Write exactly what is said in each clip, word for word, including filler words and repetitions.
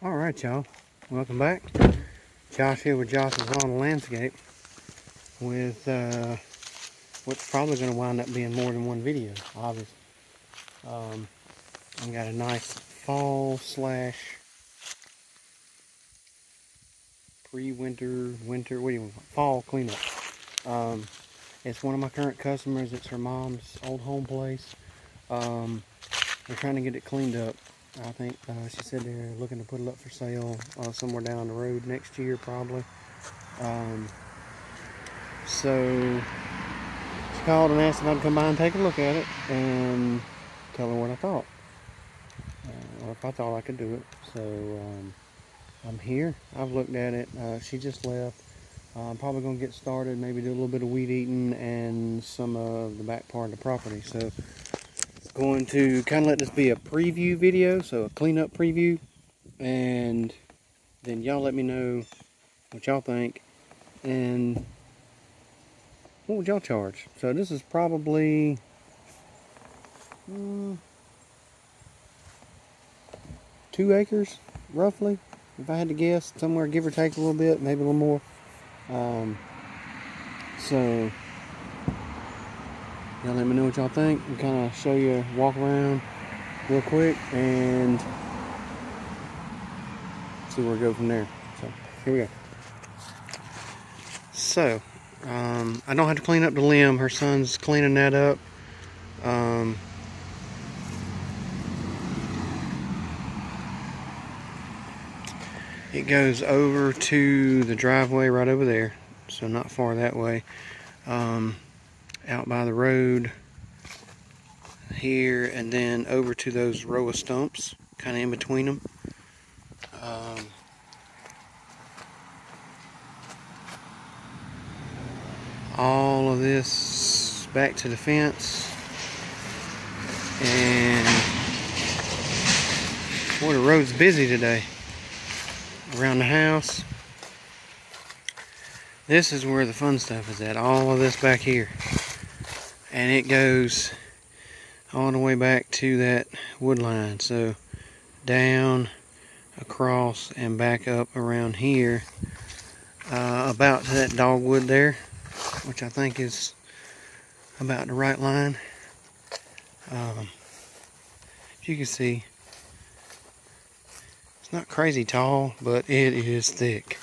All right, y'all, welcome back. Josh here with Josh's Lawn and Landscape with uh, what's probably going to wind up being more than one video, obviously. Um, I've got a nice fall slash pre-winter, winter, what do you want, fall cleanup. Um, it's one of my current customers. It's her mom's old home place. Um, they're trying to get it cleaned up. I think uh, she said they're looking to put it up for sale uh, somewhere down the road next year, probably. Um, so she called and asked if I'd come by and take a look at it and tell her what I thought, uh, or if I thought I could do it. So um, I'm here. I've looked at it. Uh, she just left. Uh, I'm probably going to get started, maybe do a little bit of weed eating and some of the back part of the property. So going to kind of let this be a preview video, so a cleanup preview, and then y'all let me know what y'all think and what would y'all charge. So this is probably mm, two acres roughly, if I had to guess, somewhere give or take a little bit, maybe a little more. Um, so y'all let me know what y'all think and kind of show you a walk around real quick and see where we go from there. So here we go. So um, I don't have to clean up the limb. Her son's cleaning that up. Um, it goes over to the driveway right over there, so not far that way. Um, out by the road here, and then over to those row of stumps kind of in between them. Um, all of this back to the fence, and boy, the road's busy today around the house. This is where the fun stuff is at, all of this back here. And it goes all the way back to that wood line. So down, across, and back up around here. Uh, about to that dogwood there, which I think is about the right line. Um, as you can see, it's not crazy tall, but it is thick.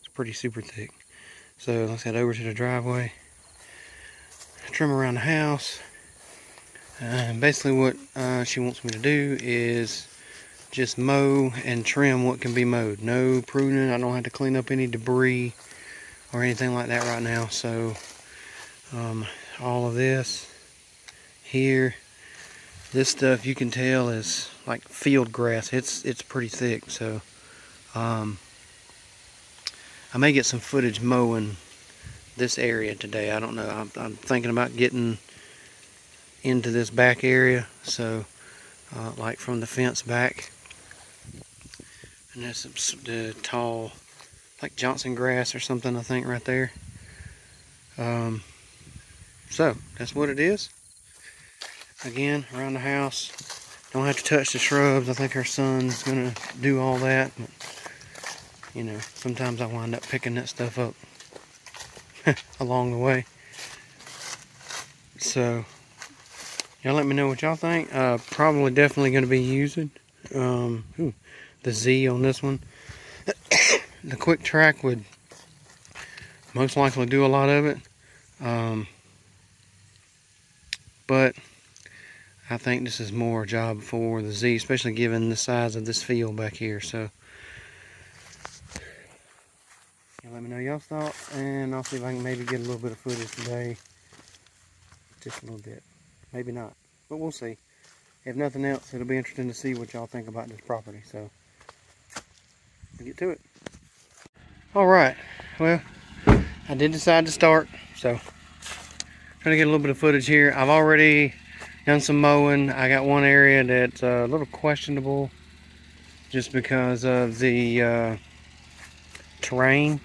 It's pretty super thick. So let's head over to the driveway. Trim around the house, and uh, basically what uh, she wants me to do is just mow and trim what can be mowed. No pruning. I don't have to clean up any debris or anything like that right now. So um, all of this here, this stuff you can tell is like field grass. It's it's pretty thick. So um, I may get some footage mowing this area today. I don't know. I'm, I'm thinking about getting into this back area, so uh, like from the fence back, and that's the tall, like Johnson grass or something, I think, right there. Um, so that's what it is. Again, around the house, don't have to touch the shrubs. I think her son's gonna do all that, but, you know, sometimes I wind up picking that stuff up along the way. So y'all let me know what y'all think. Uh, probably definitely going to be using um, ooh, the Z on this one. The QuickTrac would most likely do a lot of it, um, but I think this is more a job for the Z, especially given the size of this field back here. So let me know y'all's thoughts, and I'll see if I can maybe get a little bit of footage today. Just a little bit. Maybe not. But we'll see. If nothing else, it'll be interesting to see what y'all think about this property. So, we'll get to it. Alright. Well, I did decide to start. So, trying to get a little bit of footage here. I've already done some mowing. I got one area that's a little questionable just because of the uh, terrain.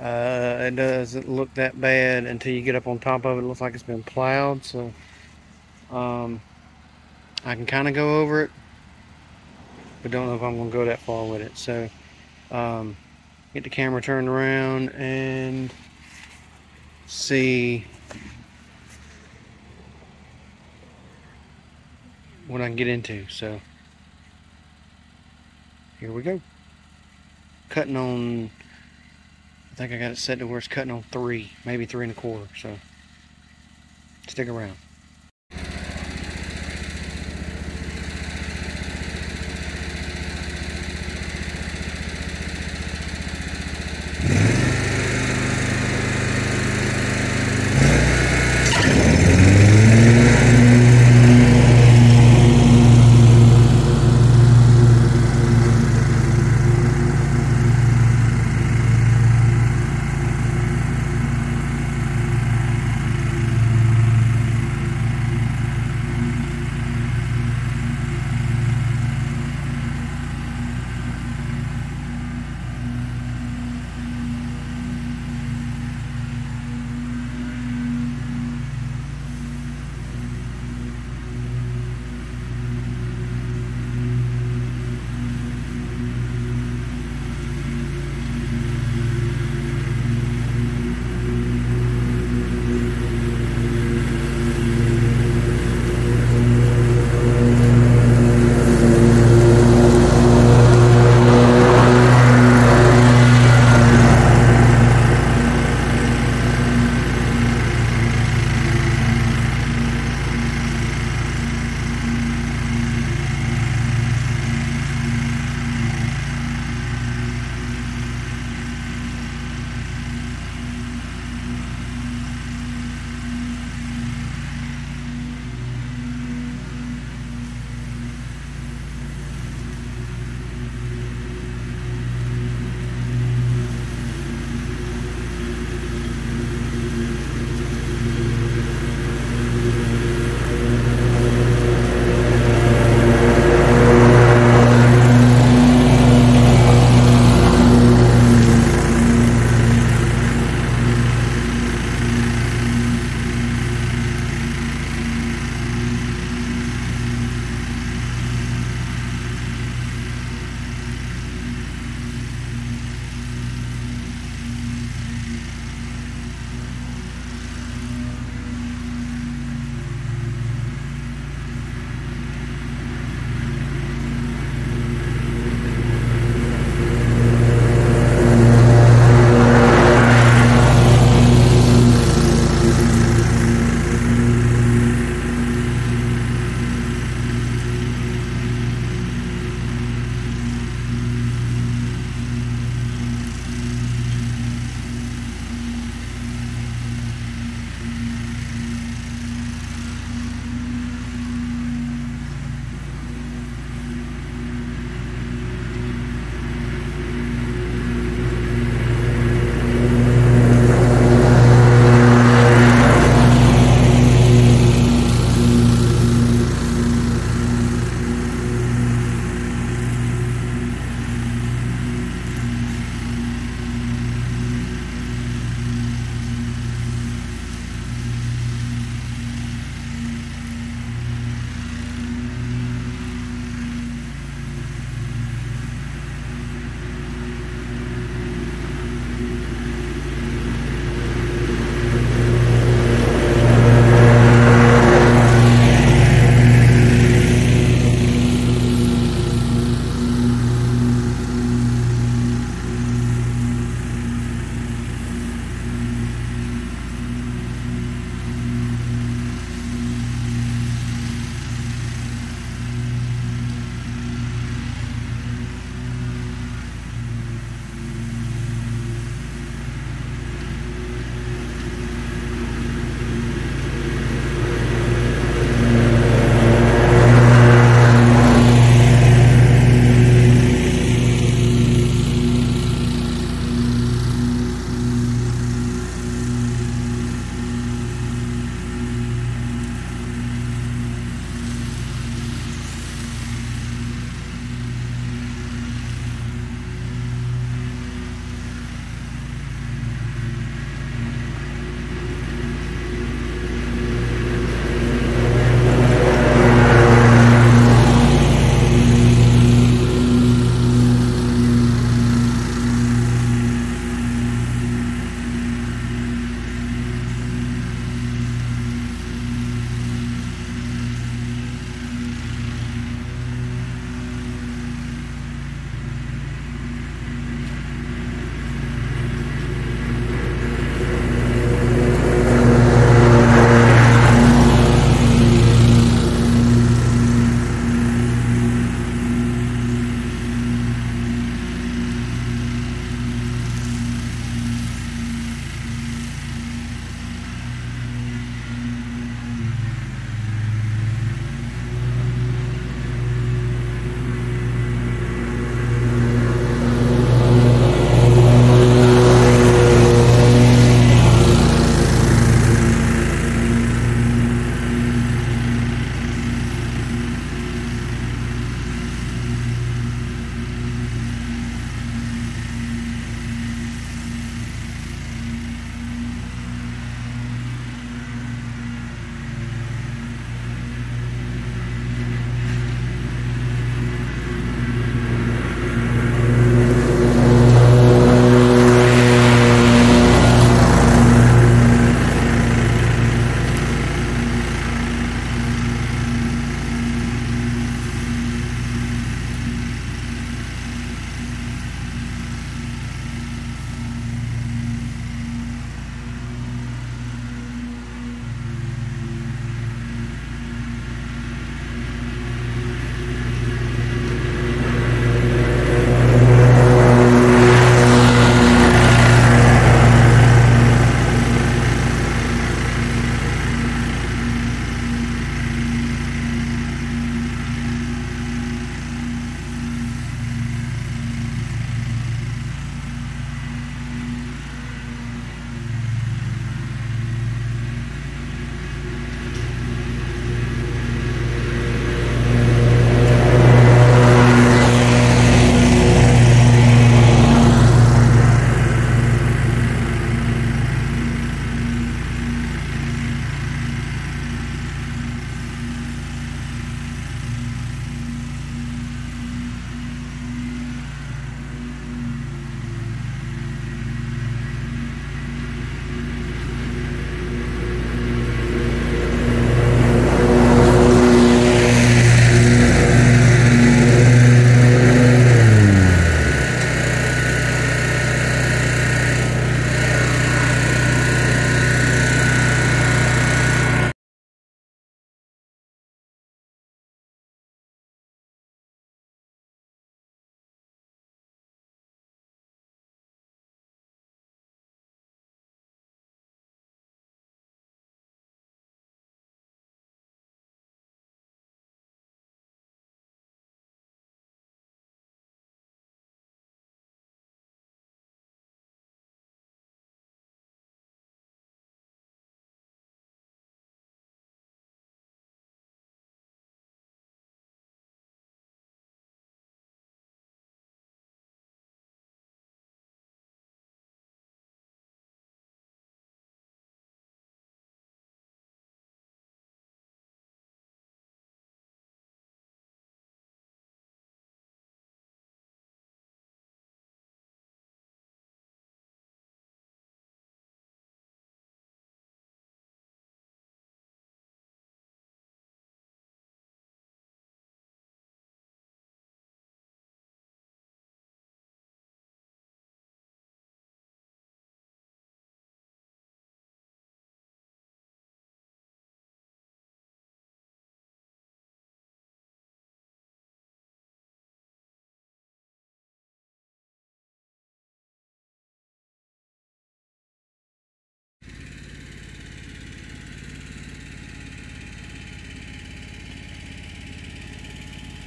Uh, it doesn't look that bad until you get up on top of it. It looks like it's been plowed, so um, I can kind of go over it. but don't know if I'm going to go that far with it. So um, get the camera turned around and see what I can get into. So here we go. Cutting on, I think I got it set to where it's cutting on three, maybe three and a quarter, so stick around.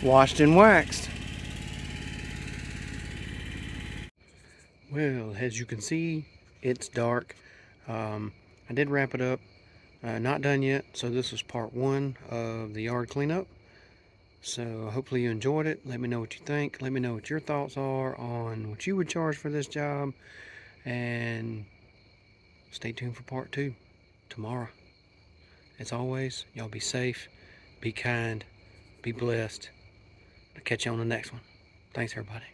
washed and waxed. Well, as you can see, it's dark. Um, I did wrap it up. Uh, not done yet, so this was part one of the yard cleanup. So hopefully you enjoyed it. Let me know what you think. Let me know what your thoughts are on what you would charge for this job. And stay tuned for part two tomorrow. As always, y'all be safe, be kind, be blessed. I'll catch you on the next one. Thanks, everybody.